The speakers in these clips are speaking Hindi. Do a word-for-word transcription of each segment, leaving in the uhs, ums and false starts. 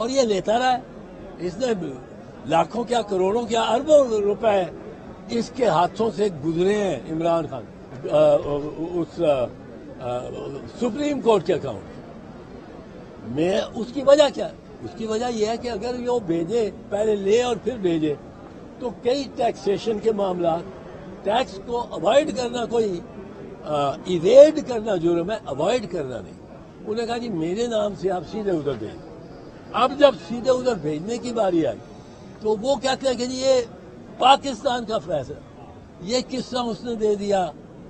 और ये लेता रहा है। इसने लाखों क्या करोड़ों क्या अरबों रुपए इसके हाथों से गुजरे हैं इमरान खान उस सुप्रीम कोर्ट के अकाउंट में। उसकी वजह क्या है? उसकी वजह यह है कि अगर वो भेजे, पहले ले और फिर भेजे, तो कई टैक्सेशन के मामला, टैक्स को अवॉइड करना, कोई इवेड करना जुर्म है, अवॉइड करना नहीं। उन्होंने कहा जी मेरे नाम से आप सीधे उधर भेज। अब जब सीधे उधर भेजने की बारी आई तो वो कहते हैं कि जी ये पाकिस्तान का फैसला, ये किस्सा उसने दे दिया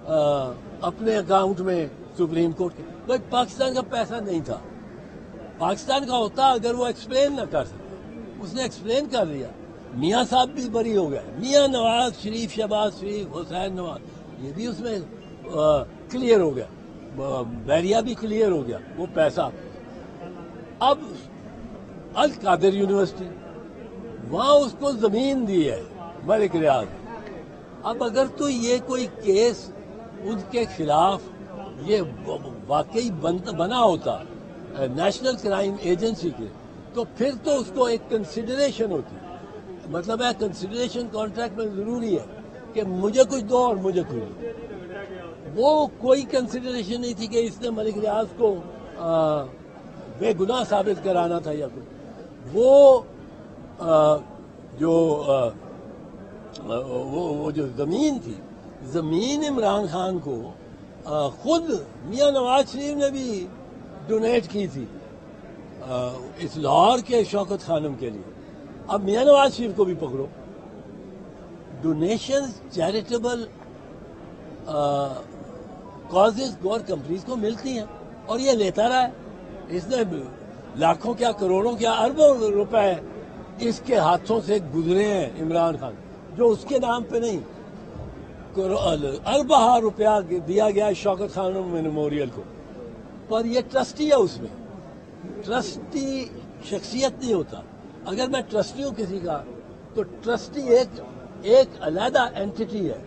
आ, अपने अकाउंट में सुप्रीम कोर्ट के। भाई पाकिस्तान का पैसा नहीं था, पाकिस्तान का होता अगर वो एक्सप्लेन ना कर सकता। उसने एक्सप्लेन कर दिया। मियाँ साहब भी बरी हो गए, मियाँ नवाज शरीफ, शहबाज शरीफ, हुसैन नवाज, ये भी उसमें क्लियर हो गया, बैरिया भी क्लियर हो गया वो पैसा। अब अल कादिर यूनिवर्सिटी, वहाँ उसको जमीन दी है मलिक रियाज। अब अगर तो ये कोई केस उनके खिलाफ ये वाकई बना होता नेशनल क्राइम एजेंसी के, तो फिर तो उसको एक कंसिडरेशन होती, मतलब है कंसिडरेशन कॉन्ट्रैक्ट में जरूरी है कि मुझे कुछ दो और मुझे कुछ दो। वो कोई कंसिडरेशन नहीं थी कि इसने मलिक रियाज को बेगुनाह साबित कराना था या कुछ। वो आ, जो आ, वो वो जो जमीन थी, जमीन इमरान खान को आ, खुद मियाँ नवाज शरीफ ने भी डोनेट की थी आ, इस लाहौर के शौकत खानम के लिए। अब मियाँ नवाज शरीफ को भी पकड़ो। डोनेशन चैरिटेबल कॉजेज और कंपनीज को मिलती हैं और ये लेता रहा है। इसने लाखों क्या करोड़ों क्या अरबों रुपए इसके हाथों से गुजरे हैं इमरान खान, जो उसके नाम पे नहीं, अरबहा रुपया दिया गया शौकत खानम मेमोरियल को, पर ये ट्रस्टी है। उसमें ट्रस्टी शख्सियत नहीं होता। अगर मैं ट्रस्टी हूँ किसी का, तो ट्रस्टी एक एक अलहदा एंटिटी है,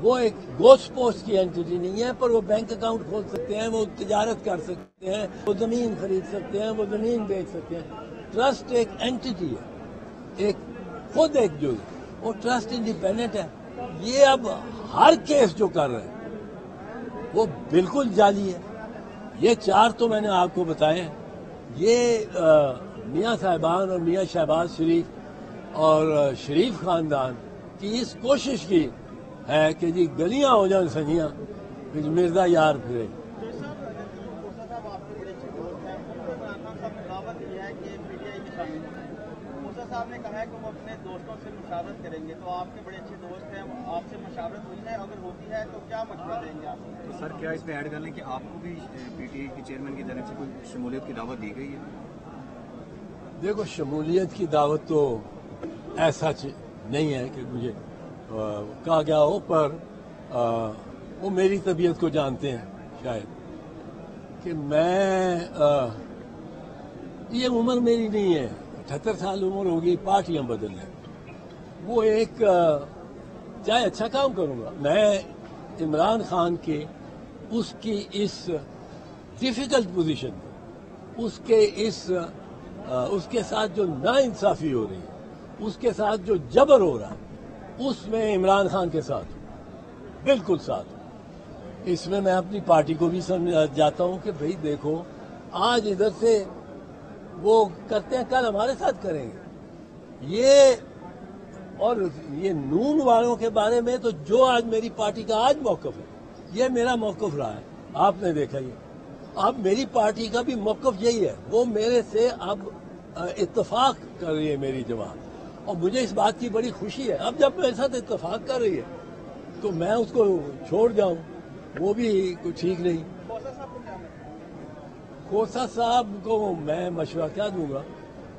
वो एक गोश्त पोस्ट की एंटिटी नहीं है। पर वो बैंक अकाउंट खोल सकते हैं, वो तिजारत कर सकते हैं, वो जमीन खरीद सकते हैं, वो जमीन बेच सकते हैं। ट्रस्ट एक एंटिटी है, एक खुद एक जो, वो ट्रस्ट इंडिपेंडेंट है। ये अब हर केस जो कर रहे हैं वो बिल्कुल जाली है। ये चार तो मैंने आपको बताए हैं। ये मियाँ साहिबान और मियाँ शहबाज शरीफ और शरीफ खानदान की इस कोशिश की है कि जी गलियाँ हो जान संगियाँ, फिर मिर्जा यार फिरे। आपने कहा है कि वो अपने दोस्तों से मुशावरत करेंगे, तो आपके बड़े अच्छे दोस्त हैं, आपसे मुशावरत हुई है? अगर होती है तो क्या मशवरा देंगे आप? तो सर क्या इसमें ऐड कर लें कि आपको भी पीटीआई के चेयरमैन की तरफ से कोई शमूलियत की दावत दी गई है? देखो, शमूलियत की दावत तो ऐसा नहीं है कि मुझे कहा गया हो, पर आ, वो मेरी तबीयत को जानते हैं शायद कि मैं आ, ये उम्र मेरी नहीं है, अठहत्तर साल उम्र होगी पार्टियां बदलने। वो एक चाहे अच्छा काम करूंगा मैं इमरान खान के, उसकी इस डिफिकल्ट पोजीशन, उसके इस उसके साथ जो नाइंसाफी हो रही है, उसके साथ जो जबर हो रहा है, उसमें इमरान खान के साथ हूँ, बिल्कुल साथ हूँ। इसमें मैं अपनी पार्टी को भी समझ जाता हूँ कि भाई देखो, आज इधर से वो करते हैं, कल हमारे साथ करेंगे ये। और ये नून वालों के बारे में तो जो आज मेरी पार्टी का आज मौकफ है, ये मेरा मौकफ रहा है, आपने देखा ये। अब मेरी पार्टी का भी मौकफ यही है। वो मेरे से अब इत्तेफाक कर रही है मेरी जमात, और मुझे इस बात की बड़ी खुशी है। अब जब मेरे साथ इत्तेफाक कर रही है तो मैं उसको छोड़ जाऊं, वो भी कुछ ठीक नहीं। खोसा साहब को मैं मशवरा क्या दूंगा?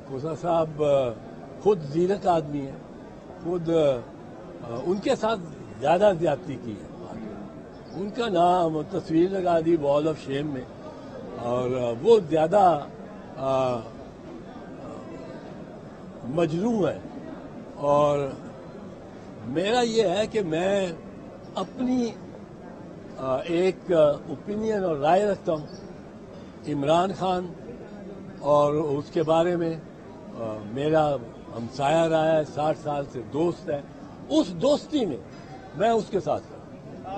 खोसा साहब खुद जीरक आदमी है, खुद उनके साथ ज़्यादा ज्यादती की है। उनका नाम तस्वीर लगा दी वॉल ऑफ शेम में, और वो ज़्यादा मजरूम है। और मेरा ये है कि मैं अपनी एक ओपिनियन और राय रखता हूँ। इमरान खान और उसके बारे में आ, मेरा हमसाया रहा है, साठ साल से दोस्त है। उस दोस्ती में मैं उसके साथ था।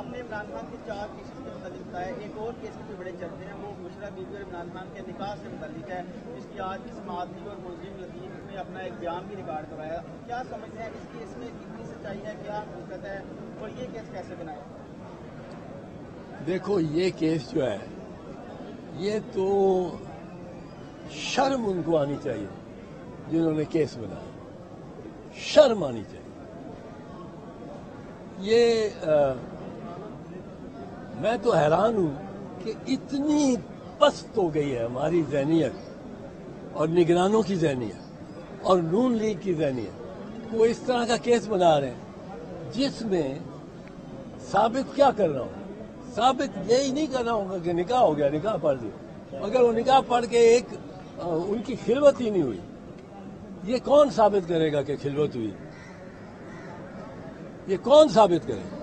आपने इमरान खान के चार केसेस से मुतालिक बताया, एक और केस के बड़े चलते हैं वो बुशरा बीबी और इमरान खान के निकाह से मुतालिक है, जिसकी आज की समाअत ली और मुलजिम लतीफ ने अपना एक बयान भी रिकॉर्ड करवाया। क्या समझते हैं इस केस में कितनी सच्चाई है, क्या हकीकत है और ये केस कैसे बनाया? देखो, ये केस जो है ये तो शर्म उनको आनी चाहिए जिन्होंने केस बनाया, शर्म आनी चाहिए। ये आ, मैं तो हैरान हूं कि इतनी पस्त हो गई है हमारी जहनियत और निगरानों की जहनियत और नून लीग की जहनियत। वो इस तरह का केस बना रहे हैं जिसमें साबित क्या कर रहा हूं, साबित यही नहीं कर रहा हूं कि निकाह हो गया, निकाह पढ़ दिया, मगर वो निकाह पढ़ के एक आ, उनकी खिलवत ही नहीं हुई। ये कौन साबित करेगा कि खिलवत हुई? ये कौन साबित करेगा?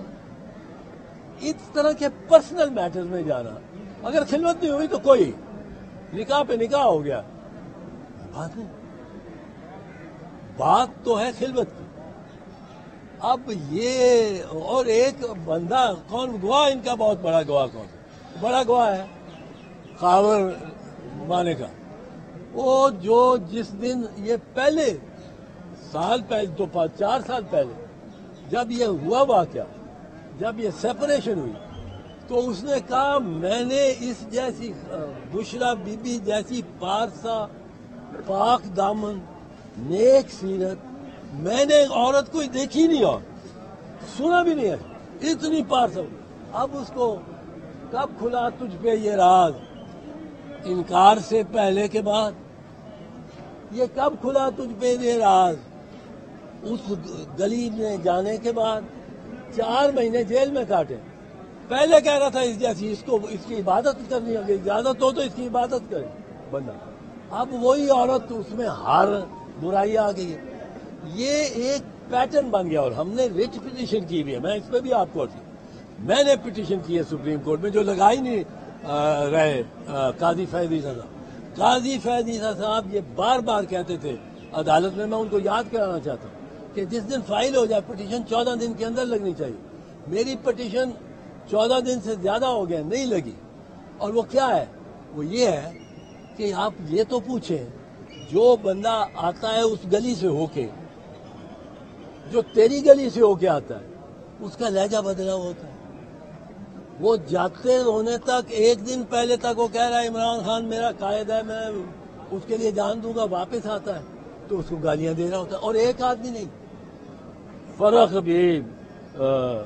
इस तरह के पर्सनल मैटर्स में जाना, अगर खिलवत नहीं हुई तो कोई निकाह पे निकाह हो गया, बात नहीं। बात तो है खिलवत की। अब ये और एक बंदा कौन गवाह, इनका बहुत बड़ा गवाह कौन है? बड़ा गवाह है खावर माने का, वो जो जिस दिन ये पहले साल पहले दो पाँच चार साल पहले जब ये हुआ वाकया, जब ये सेपरेशन हुई, तो उसने कहा मैंने इस जैसी बुशरा बीबी जैसी पारसा पाक दामन नेक सीरत मैंने औरत कोई देखी नहीं और सुना भी नहीं है, इतनी पारसा। अब उसको कब खुला तुझ पे ये राज, इनकार से पहले के बाद ये कब खुला तुझ पे ये राज, उस गली में जाने के बाद चार महीने जेल में काटे। पहले कह रहा था इस जैसी इसको इसकी इबादत करनी होगी, इजाजत हो तो इसकी इबादत करे बंदा, अब वही औरत उसमें हर बुराई आ गई है। ये एक पैटर्न बन गया। और हमने रिट पिटीशन की भी है, मैं इस पर भी आपको मैंने पिटीशन की है सुप्रीम कोर्ट में, जो लगा ही नहीं रहे काजी फैजी साहब। काजी फैजी साहब ये बार बार कहते थे अदालत में, मैं उनको याद कराना चाहता हूँ कि जिस दिन फाइल हो जाए पिटीशन चौदह दिन के अंदर लगनी चाहिए। मेरी पिटीशन चौदह दिन से ज्यादा हो गया, नहीं लगी। और वो क्या है? वो ये है कि आप ये तो पूछें जो बंदा आता है उस गली से होके, जो तेरी गली से होके आता है, उसका लहजा बदला होता है। वो जाते होने तक एक दिन पहले तक वो कह रहा है इमरान खान मेरा कायद है, मैं उसके लिए जान दूंगा, वापस आता है तो उसको गालियां दे रहा होता है। और एक आदमी नहीं, फरख भी आ,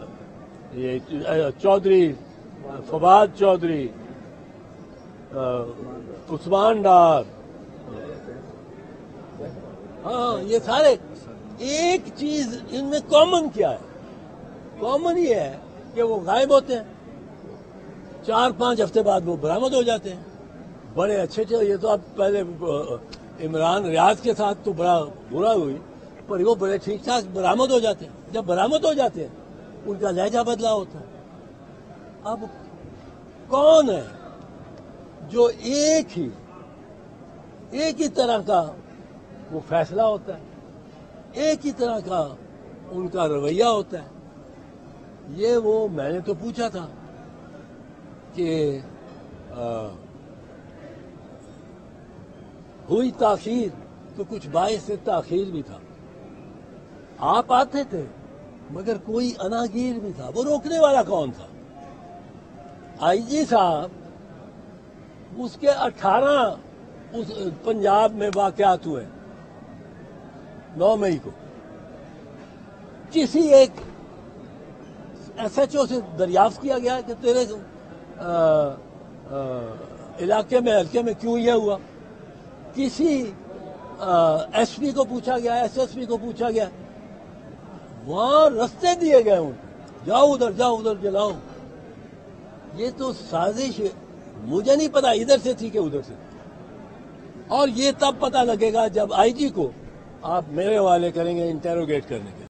ये चौधरी फवाद, चौधरी उस्मान डार, हाँ ये सारे। एक चीज इनमें कॉमन क्या है? कॉमन ये है कि वो गायब होते हैं, चार पांच हफ्ते बाद वो बरामद हो जाते हैं। बड़े अच्छे थे ये तो। आप पहले इमरान रियाज के साथ तो बड़ा बुरा हुई, पर वो बड़े ठीक ठाक बरामद हो जाते हैं। जब बरामद हो जाते हैं उनका लहजा बदला होता है। अब कौन है जो एक ही एक ही तरह का वो फैसला होता है, एक ही तरह का उनका रवैया होता है? ये वो मैंने तो पूछा था कि आ, हुई ताखीर तो कुछ बायस से ताखीर भी था, आप आते थे मगर कोई अनागीर भी था, वो रोकने वाला कौन था? आईजी साहब, उसके अठारह उस पंजाब में वाकयात हुए नौ मई को, किसी एक एसएचओ से दरियाफ्त किया गया कि तेरे आ, आ, इलाके में हल्के में क्यों यह हुआ? किसी एसपी को पूछा गया, एसएसपी को पूछा गया, वहां रास्ते दिए गए उनको, जाओ उधर जाओ उधर जलाओ। ये तो साजिश मुझे नहीं पता इधर से थी कि उधर से। और ये तब पता लगेगा जब आईजी को आप मेरे वाले करेंगे इंटेरोगेट करने के।